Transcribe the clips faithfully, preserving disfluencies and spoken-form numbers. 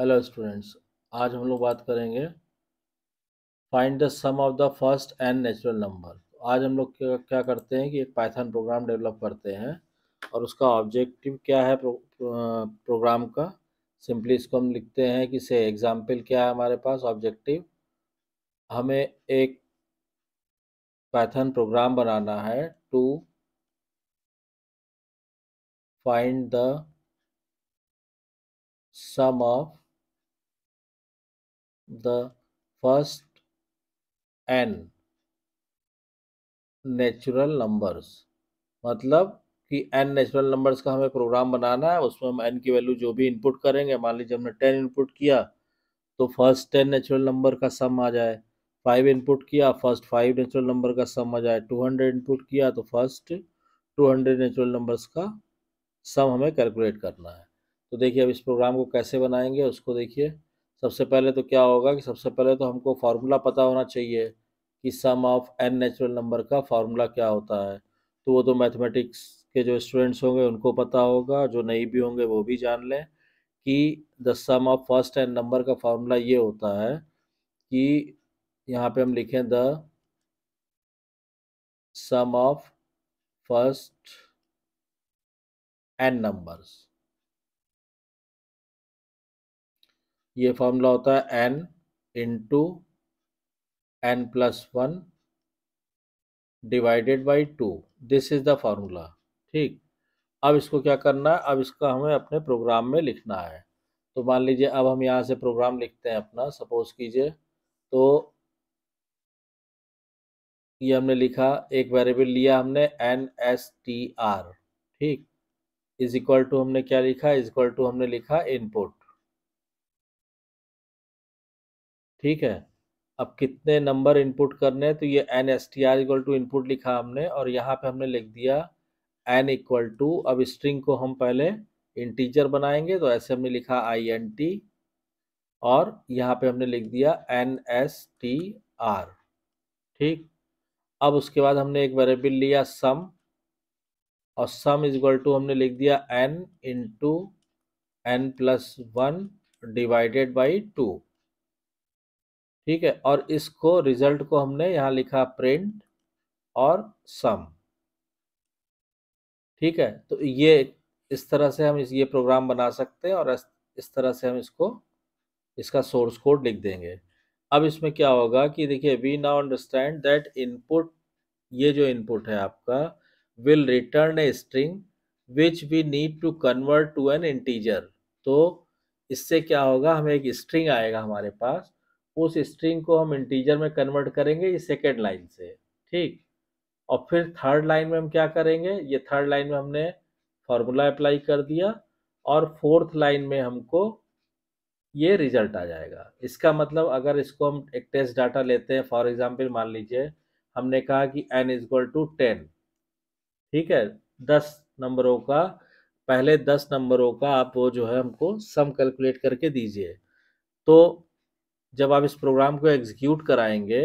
Hello students, आज हम लोग बात करेंगे find the sum of the first n natural number. आज हम लोग क्या, क्या करते हैं कि एक पाइथन प्रोग्राम डेवलप करते हैं और उसका ऑब्जेक्टिव क्या है प्रो, प्रोग्राम का। सिंपली इसको हम लिखते हैं कि से एग्जाम्पल क्या है हमारे पास ऑब्जेक्टिव। हमें एक पाइथन प्रोग्राम बनाना है to find the sum of the first n natural numbers, मतलब कि n natural numbers का हमें प्रोग्राम बनाना है। उसमें हम n की वैल्यू जो भी इनपुट करेंगे, मान लीजिए हमने टेन इनपुट किया तो फर्स्ट टेन नेचुरल नंबर का सम आ जाए, फाइव इनपुट किया फर्स्ट फाइव नेचुरल नंबर का सम आ जाए, टू हंड्रेड इनपुट किया तो first two hundred natural numbers का सम हमें कैलकुलेट करना है। तो देखिए अब इस प्रोग्राम को कैसे बनाएंगे उसको देखिए। सबसे पहले तो क्या होगा कि सबसे पहले तो हमको फार्मूला पता होना चाहिए कि sum of n natural number का फार्मूला क्या होता है। तो वो तो मैथमेटिक्स के जो स्टूडेंट्स होंगे उनको पता होगा, जो नहीं भी होंगे वो भी जान लें कि the sum of first n number का फार्मूला ये होता है कि यहाँ पे हम लिखें the sum of first n numbers. ये फॉर्मूला होता है n into n plus one divided by two, this is the formula. ठीक, अब इसको क्या करना है, अब इसका हमें अपने प्रोग्राम में लिखना है। तो मान लीजिए अब हम यहाँ से प्रोग्राम लिखते हैं अपना, सपोज कीजिए। तो ये हमने लिखा, एक वेरिएबल लिया हमने एन एस टी आर, ठीक, इज इक्वल टू हमने क्या लिखा, इज इक्वल टू हमने लिखा इनपुट। ठीक है, अब कितने नंबर इनपुट करने हैं तो ये n s t r equal to input लिखा हमने और यहाँ पे हमने लिख दिया एन इक्वल टू। अब स्ट्रिंग को हम पहले इंटीजर बनाएंगे तो ऐसे हमने लिखा आई एन टी और यहाँ पे हमने लिख दिया एन एस टी आर। ठीक, अब उसके बाद हमने एक वेरिएबल लिया सम और सम इज इक्वल टू हमने लिख दिया n into n plus one divided by two. ठीक है, और इसको रिजल्ट को हमने यहाँ लिखा प्रिंट और सम। ठीक है, तो ये इस तरह से हम इस ये प्रोग्राम बना सकते हैं और इस तरह से हम इसको इसका सोर्स कोड लिख देंगे। अब इसमें क्या होगा कि देखिए we now understand that input, ये जो इनपुट है आपका will return a string which we need to convert to an integer. तो इससे क्या होगा, हमें एक स्ट्रिंग आएगा हमारे पास, उस स्ट्रिंग को हम इंटीजर में कन्वर्ट करेंगे ये सेकेंड लाइन से। ठीक, और फिर थर्ड लाइन में हम क्या करेंगे, ये थर्ड लाइन में हमने फार्मूला अप्लाई कर दिया और फोर्थ लाइन में हमको ये रिजल्ट आ जाएगा। इसका मतलब अगर इसको हम एक टेस्ट डाटा लेते हैं, फॉर एग्जांपल मान लीजिए हमने कहा कि n is equal to ten. ठीक है, दस नंबरों का पहले दस नंबरों का आप वो जो है हमको सम कैलकुलेट करके दीजिए। तो जब आप इस प्रोग्राम को एग्जीक्यूट कराएंगे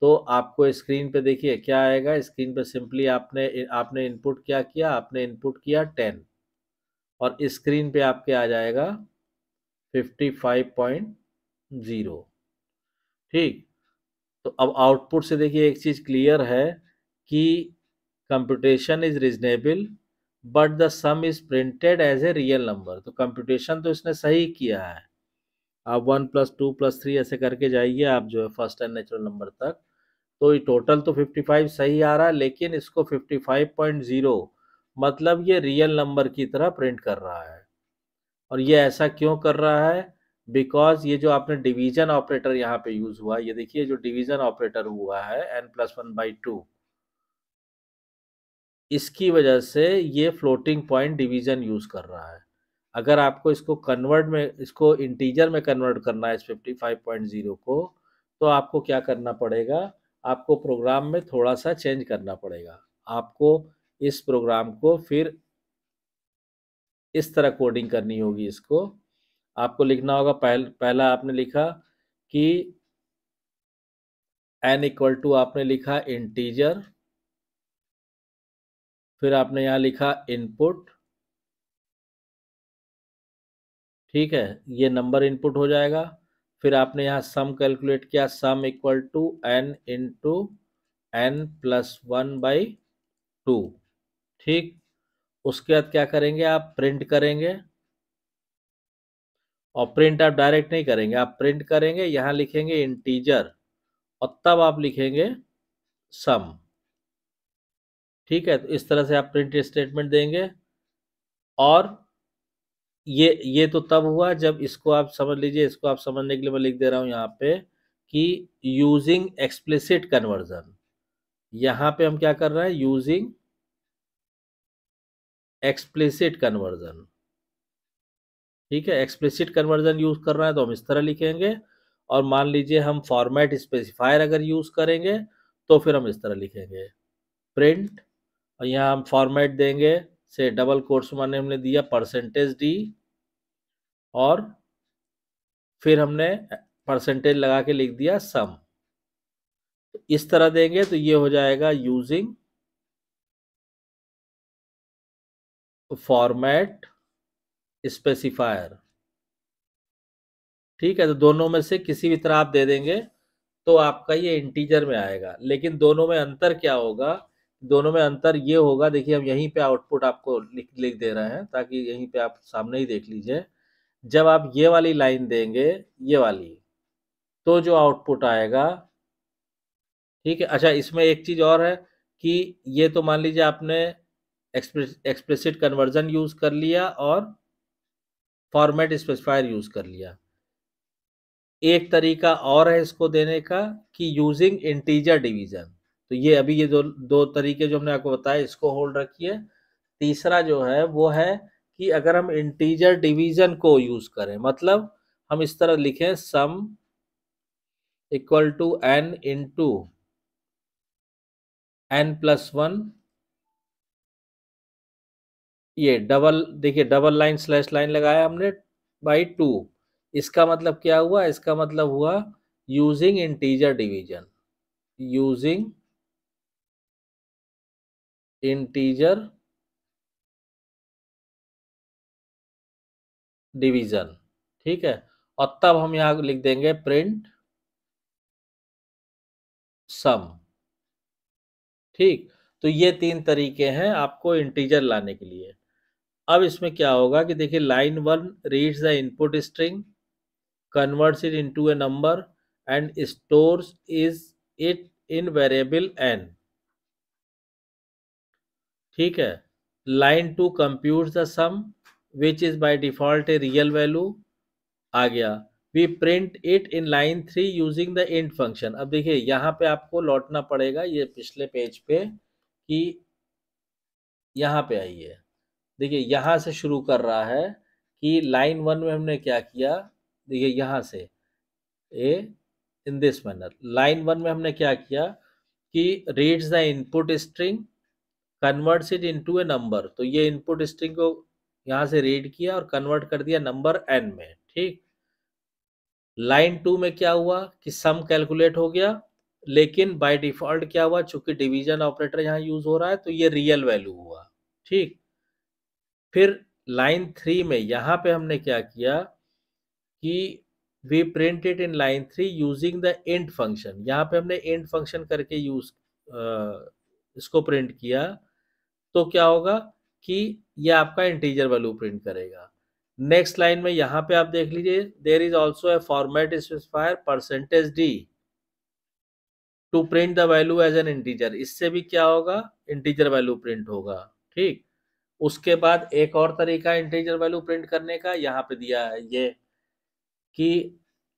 तो आपको स्क्रीन पे देखिए क्या आएगा। स्क्रीन पे सिंपली आपने आपने इनपुट क्या किया, आपने इनपुट किया टेन और स्क्रीन पे आपके आ जाएगा फिफ्टी फाइव पॉइंट ज़ीरो। ठीक, तो अब आउटपुट से देखिए एक चीज़ क्लियर है कि computation is reasonable but the sum is printed as a real number. तो कंप्यूटेशन तो इसने सही किया है, आप one plus two plus three ऐसे करके जाइए आप जो है फर्स्ट एन नेचुरल नंबर तक। तो ये टोटल तो फिफ्टी फाइव सही आ रहा है लेकिन इसको फिफ्टी फाइव पॉइंट ज़ीरो मतलब ये रियल नंबर की तरह प्रिंट कर रहा है। और ये ऐसा क्यों कर रहा है, बिकॉज ये जो आपने डिवीज़न ऑपरेटर यहाँ पे यूज़ हुआ, ये देखिए जो डिवीज़न ऑपरेटर हुआ है n plus one by two, इसकी वजह से ये फ्लोटिंग पॉइंट डिवीज़न यूज़ कर रहा है। अगर आपको इसको कन्वर्ट में इसको इंटीजर में कन्वर्ट करना है इस फिफ्टी फाइव पॉइंट ज़ीरो को, तो आपको क्या करना पड़ेगा, आपको प्रोग्राम में थोड़ा सा चेंज करना पड़ेगा। आपको इस प्रोग्राम को फिर इस तरह कोडिंग करनी होगी। इसको आपको लिखना होगा, पहल, पहला आपने लिखा कि एन इक्वल टू आपने लिखा इंटीजर, फिर आपने यहाँ लिखा इनपुट। ठीक है, ये नंबर इनपुट हो जाएगा। फिर आपने यहाँ सम कैलकुलेट किया, sum equal to n into n plus one by two. ठीक, उसके बाद क्या करेंगे, आप प्रिंट करेंगे, और प्रिंट आप डायरेक्ट नहीं करेंगे, आप प्रिंट करेंगे, यहाँ लिखेंगे इंटीजर और तब आप लिखेंगे सम। ठीक है, तो इस तरह से आप प्रिंट स्टेटमेंट देंगे। और ये ये तो तब हुआ जब इसको आप समझ लीजिए, इसको आप समझने के लिए मैं लिख दे रहा हूँ यहाँ पे कि यूजिंग एक्सप्लिसिट कन्वर्जन। यहाँ पे हम क्या कर रहे हैं, यूजिंग एक्सप्लिसिट कन्वर्जन। ठीक है, एक्सप्लिसिट कन्वर्जन यूज कर रहा है तो हम इस तरह लिखेंगे, और मान लीजिए हम फॉर्मेट स्पेसिफायर अगर यूज करेंगे तो फिर हम इस तरह लिखेंगे प्रिंट, और यहाँ हम फॉर्मेट देंगे से डबल कोट्स माने हमने दिया परसेंटेज डी, और फिर हमने परसेंटेज लगा के लिख दिया सम। इस तरह देंगे तो ये हो जाएगा यूजिंग फॉर्मेट स्पेसिफायर। ठीक है, तो दोनों में से किसी भी तरह आप दे देंगे तो आपका ये इंटीजर में आएगा। लेकिन दोनों में अंतर क्या होगा, दोनों में अंतर ये होगा, देखिए हम यहीं पे आउटपुट आपको लिख लिख दे रहे हैं ताकि यहीं पे आप सामने ही देख लीजिए। जब आप ये वाली लाइन देंगे, ये वाली, तो जो आउटपुट आएगा, ठीक है। अच्छा, इसमें एक चीज़ और है कि ये तो मान लीजिए आपने एक्सप्लिसिट कन्वर्जन यूज़ कर लिया और फॉर्मेट स्पेसिफायर यूज़ कर लिया। एक तरीका और है इसको देने का कि यूजिंग इंटीजर डिवीजन। तो ये अभी ये दो दो तरीके जो हमने आपको बताए इसको होल्ड रखिए। तीसरा जो है वो है कि अगर हम इंटीजर डिवीजन को यूज करें, मतलब हम इस तरह लिखें sum equal to n into n plus one, ये डबल, देखिए डबल लाइन स्लैश लाइन लगाया हमने, बाई टू। इसका मतलब क्या हुआ, इसका मतलब हुआ using integer division, using integer division. ठीक है, और तब हम यहां लिख देंगे प्रिंट सम। ठीक, तो ये तीन तरीके हैं आपको इंटीजर लाने के लिए। अब इसमें क्या होगा कि देखिए line one reads the input string, converts it into a number and stores is it in variable n. ठीक है, line two computes the sum which is by default a real value आ गया। We print it in line three using the int function. अब देखिए यहाँ पे आपको लौटना पड़ेगा ये पिछले पेज पे, कि यहाँ पे आइए, देखिए यहाँ से शुरू कर रहा है कि लाइन वन में हमने क्या किया, देखिए यहाँ से a in this manner, line one में हमने क्या किया कि reads the input string converts it into a number. तो ये इनपुट स्ट्रिंग को यहाँ से रीड किया और कन्वर्ट कर दिया नंबर एन में। ठीक, लाइन टू में क्या हुआ कि सम कैलकुलेट हो गया, लेकिन बाय डिफॉल्ट क्या हुआ, चूंकि डिवीजन ऑपरेटर यहाँ यूज हो रहा है तो ये रियल वैल्यू हुआ। ठीक, फिर लाइन थ्री में यहाँ पे हमने क्या किया कि we print it in line three using the int function. यहाँ पे हमने इंट फंक्शन करके यूज इसको प्रिंट किया, तो क्या होगा कि यह आपका इंटीजर वैल्यू प्रिंट करेगा। नेक्स्ट लाइन में यहाँ पे आप देख लीजिए, there is also a format specifier percentage d to print the value as an integer. इससे भी क्या होगा, इंटीजर वैल्यू प्रिंट होगा। ठीक, उसके बाद एक और तरीका इंटीजर वैल्यू प्रिंट करने का यहाँ पे दिया है ये कि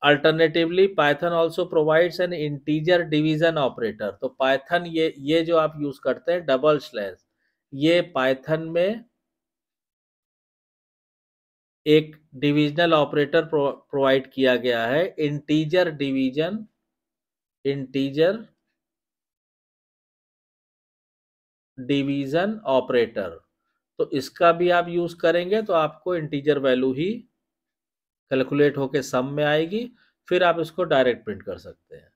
alternatively Python also provides an integer division operator. तो पाइथन ये ये जो आप यूज करते हैं डबल स्लैश, ये पाइथन में एक डिविजनल ऑपरेटर प्रोवाइड किया गया है, integer division, integer division operator. तो इसका भी आप यूज करेंगे तो आपको इंटीजर वैल्यू ही कैलकुलेट होके सम में आएगी, फिर आप इसको डायरेक्ट प्रिंट कर सकते हैं।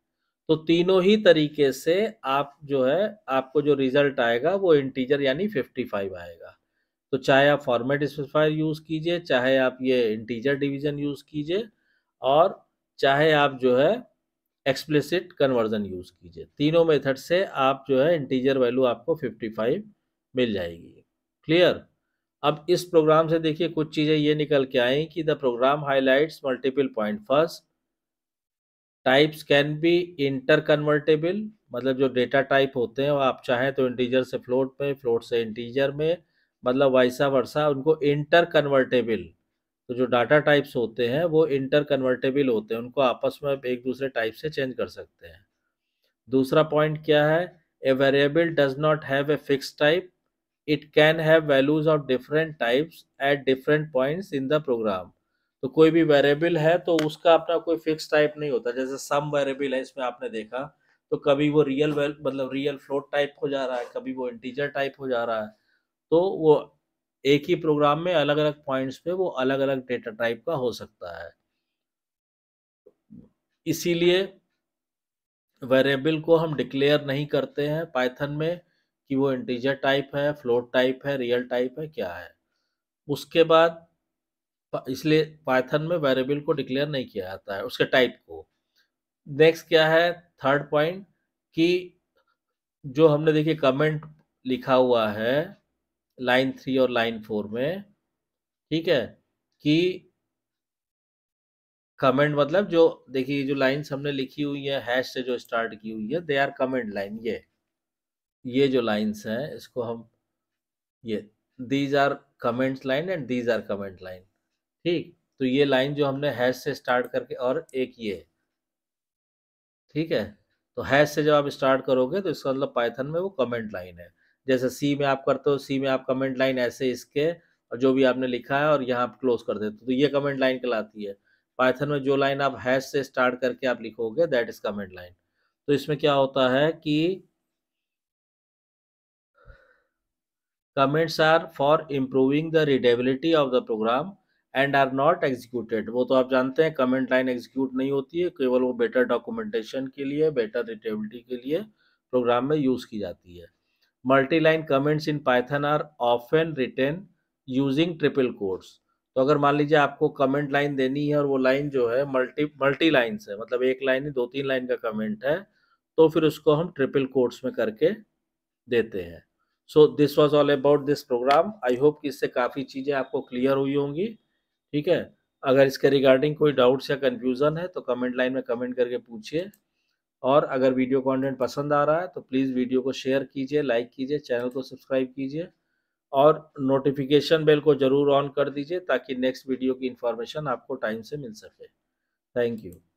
तो तीनों ही तरीके से आप जो है, आपको जो रिजल्ट आएगा वो इंटीजर यानी पचपन आएगा। तो चाहे आप फॉर्मेट स्पेसिफायर यूज़ कीजिए, चाहे आप ये इंटीजर डिवीजन यूज़ कीजिए और चाहे आप जो है एक्सप्लिसिट कन्वर्जन यूज़ कीजिए। तीनों मेथड से आप जो है इंटीजर वैल्यू आपको पचपन मिल जाएगी। क्लियर। अब इस प्रोग्राम से देखिए कुछ चीज़ें ये निकल के आई कि the program highlights multiple point first types can be interconvertible, मतलब जो डेटा टाइप होते हैं वो आप चाहें तो इंटीजर से फ्लोट में, फ्लोट से इंटीजर में, मतलब वैसा वर्सा उनको इंटर कन्वर्टेबल, तो जो डाटा टाइप्स होते हैं वो इंटर कन्वर्टेबल होते हैं, उनको आपस में एक दूसरे टाइप से चेंज कर सकते हैं। दूसरा पॉइंट क्या है, a variable does not have a fix type, it can have values of different types at different points in the program. तो कोई भी वेरिएबल है तो उसका अपना कोई फिक्स टाइप नहीं होता, जैसे सम वेरिएबल है इसमें आपने देखा तो कभी वो रियल मतलब रियल फ्लोट टाइप हो जा रहा है, कभी वो इंटीजर टाइप हो जा रहा है, तो वो एक ही प्रोग्राम में अलग अलग पॉइंट्स पे वो अलग अलग डेटा टाइप का हो सकता है। इसीलिए वेरिएबल को हम डिक्लेयर नहीं करते हैं पाइथन में कि वो इंटीजर टाइप है, फ्लोट टाइप है, रियल टाइप है, क्या है। उसके बाद इसलिए पाइथन में वेरिएबल को डिक्लेयर नहीं किया जाता है, उसके टाइप को। नेक्स्ट क्या है, थर्ड पॉइंट कि जो हमने देखिए कमेंट लिखा हुआ है लाइन थ्री और लाइन फोर में, ठीक है, कि कमेंट मतलब जो देखिए जो लाइन्स हमने लिखी हुई है हैश से जो स्टार्ट की हुई है, दे आर कमेंट लाइन, ये ये जो लाइन्स हैं इसको हम ये these are comments line and these are comment line, ठीक। तो ये लाइन जो हमने हैश से स्टार्ट करके और एक ये, ठीक है, तो हैश से जब आप स्टार्ट करोगे तो इसका मतलब पाइथन में वो कमेंट लाइन है। जैसे सी में आप करते हो, सी में आप कमेंट लाइन ऐसे इसके और जो भी आपने लिखा है और यहाँ आप क्लोज कर देते हो तो ये कमेंट लाइन कहलाती है। पाइथन में जो लाइन आप हैश से स्टार्ट करके आप लिखोगे दैट इज कमेंट लाइन। तो इसमें क्या होता है कि comments are for improving the readability of the program and are not executed. वो तो आप जानते हैं कमेंट लाइन एग्जीक्यूट नहीं होती है, केवल वो बेटर डॉक्यूमेंटेशन के लिए, बेटर रीडेबिलिटी के लिए प्रोग्राम में यूज़ की जाती है। Multi line comments in Python are often written using triple quotes. तो अगर मान लीजिए आपको कमेंट लाइन देनी है और वो लाइन जो है मल्टी मल्टी लाइन्स है, मतलब एक लाइन ही दो तीन लाइन का कमेंट है, तो फिर उसको हम ट्रिपल कोट्स में करके देते हैं। So this was all about this program. I hope कि इससे काफ़ी चीज़ें आपको क्लियर हुई होंगी, ठीक है। अगर इसके रिगार्डिंग कोई डाउट्स या कन्फ्यूज़न है तो कमेंट लाइन में कमेंट करके पूछिए, और अगर वीडियो कंटेंट पसंद आ रहा है तो प्लीज़ वीडियो को शेयर कीजिए, लाइक कीजिए, चैनल को सब्सक्राइब कीजिए और नोटिफिकेशन बेल को ज़रूर ऑन कर दीजिए ताकि नेक्स्ट वीडियो की इन्फॉर्मेशन आपको टाइम से मिल सके। Thank you.